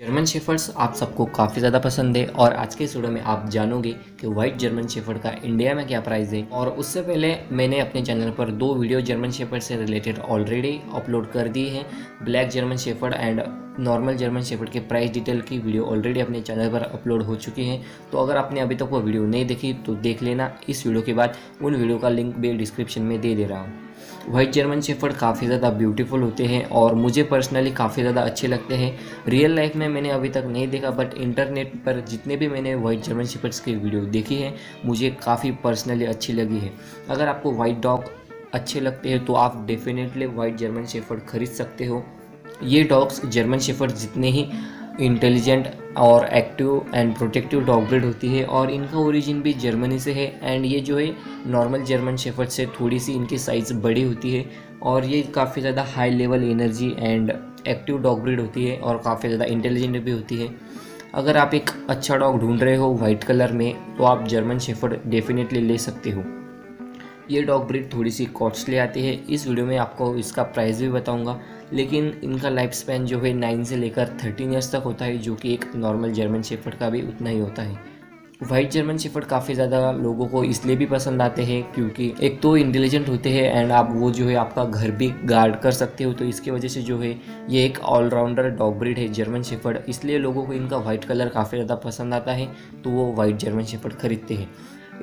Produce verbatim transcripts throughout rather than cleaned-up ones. German shepherd's आप सबको काफ़ी ज़्यादा पसंद है और आज के इस वीडियो में आप जानोगे कि वाइट जर्मन शेफर्ड का इंडिया में क्या प्राइस है। और उससे पहले मैंने अपने चैनल पर दो वीडियो जर्मन शेफर्ड से रिलेटेड ऑलरेडी अपलोड कर दी है। Black German shepherd and normal German shepherd के प्राइस डिटेल की वीडियो ऑलरेडी अपने चैनल पर अपलोड हो चुकी है, तो अगर आपने अभी तक वो वीडियो नहीं देखी तो देख लेना। इस वीडियो के बाद उन वीडियो का लिंक भी डिस्क्रिप्शन में दे दे रहा हूँ। वाइट जर्मन शेफर्ड काफ़ी ज़्यादा ब्यूटीफुल होते हैं और मुझे पर्सनली काफ़ी ज़्यादा अच्छे लगते हैं। रियल लाइफ में मैंने अभी तक नहीं देखा, बट इंटरनेट पर जितने भी मैंने वाइट जर्मन शेफर्ड्स की वीडियो देखी है मुझे काफ़ी पर्सनली अच्छी लगी है। अगर आपको वाइट डॉग अच्छे लगते हैं तो आप डेफिनेटली वाइट जर्मन शेफर्ड खरीद सकते हो। ये डॉग्स जर्मन शेफर्ड जितने ही इंटेलिजेंट और active and protective dog breed होती है और इनका ओरिजिन भी जर्मनी से है। एंड ये जो है नॉर्मल जर्मन शेफर्ड से थोड़ी सी इनकी साइज़ बड़ी होती है और ये काफ़ी ज़्यादा high level energy and active dog breed होती है और काफ़ी ज़्यादा इंटेलिजेंट भी होती है। अगर आप एक अच्छा डॉग ढूंढ रहे हो वाइट कलर में तो आप जर्मन शेफर्ड डेफिनेटली ले सकते हो। ये डॉग ब्रीड थोड़ी सी कॉस्टली आती है, इस वीडियो में आपको इसका प्राइस भी बताऊंगा, लेकिन इनका लाइफ स्पैन जो है नाइन से लेकर थर्टीन ईयर्स तक होता है, जो कि एक नॉर्मल जर्मन शेफर्ड का भी उतना ही होता है। वाइट जर्मन शेफर्ड काफ़ी ज़्यादा लोगों को इसलिए भी पसंद आते हैं क्योंकि एक तो इंटेलिजेंट होते हैं एंड आप वो जो है आपका घर भी गार्ड कर सकते हो, तो इसकी वजह से जो है ये एक ऑलराउंडर डॉग ब्रीड है जर्मन शेफर्ड, इसलिए लोगों को इनका वाइट कलर काफ़ी ज़्यादा पसंद आता है तो वो वाइट जर्मन शेफर्ड खरीदते हैं।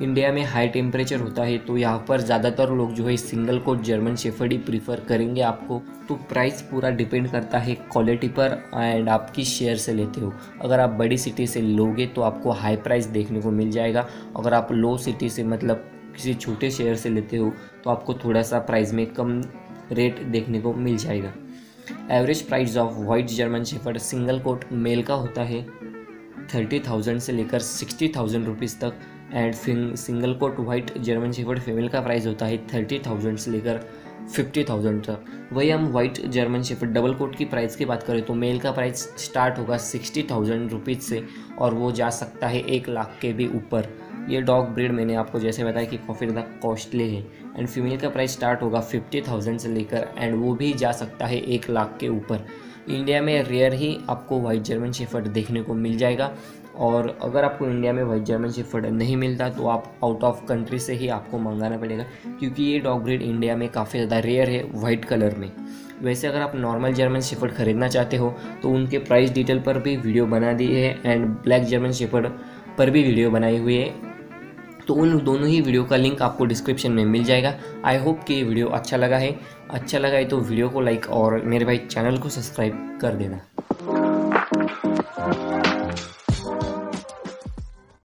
इंडिया में हाई टेम्परेचर होता है तो यहाँ पर ज़्यादातर लोग जो है सिंगल कोट जर्मन शेफर्ड ही प्रीफर करेंगे आपको, तो प्राइस पूरा डिपेंड करता है क्वालिटी पर एंड आप किस शहर से लेते हो। अगर आप बड़ी सिटी से लोगे तो आपको हाई प्राइस देखने को मिल जाएगा, अगर आप लो सिटी से मतलब किसी छोटे शहर से लेते हो तो आपको थोड़ा सा प्राइस में कम रेट देखने को मिल जाएगा। Average price of white German shepherd single coat male का होता है थर्टी थाउजेंड से लेकर सिक्सटी थाउजेंड रुपीज़ तक एंड फिर single coat white German shepherd female का प्राइस होता है थर्टी थाउजेंड से लेकर फिफ्टी थाउजेंड तक। वही हम white German shepherd double coat की प्राइस की बात करें तो मेल का प्राइस स्टार्ट होगा सिक्सटी थाउजेंड रुपीज़ से और वो जा सकता है एक लाख के भी ऊपर। ये डॉग ब्रीड मैंने आपको जैसे बताया कि काफ़ी ज़्यादा कॉस्टली है। एंड फीमेल का प्राइस स्टार्ट होगा फिफ्टी थाउजेंड से लेकर एंड वो भी जा सकता है एक लाख के ऊपर। इंडिया में रेयर ही आपको वाइट जर्मन शेफर्ड देखने को मिल जाएगा और अगर आपको इंडिया में वाइट जर्मन शेफर्ड नहीं मिलता तो आप आउट ऑफ कंट्री से ही आपको मंगाना पड़ेगा, क्योंकि ये डॉग ब्रीड इंडिया में काफ़ी ज़्यादा रेयर है वाइट कलर में। वैसे अगर आप नॉर्मल जर्मन शेफर्ड खरीदना चाहते हो तो उनके प्राइस डिटेल पर भी वीडियो बना दी है एंड ब्लैक जर्मन शेफर्ड पर भी वीडियो बनाई हुई है, तो उन दोनों ही वीडियो का लिंक आपको डिस्क्रिप्शन में मिल जाएगा। आई होप कि ये वीडियो अच्छा लगा है, अच्छा लगा है तो वीडियो को लाइक और मेरे भाई चैनल को सब्सक्राइब कर देना।